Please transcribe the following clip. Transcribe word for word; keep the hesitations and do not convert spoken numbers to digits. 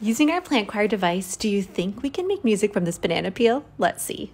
Using our PLANTChoir device, do you think we can make music from this banana peel? Let's see.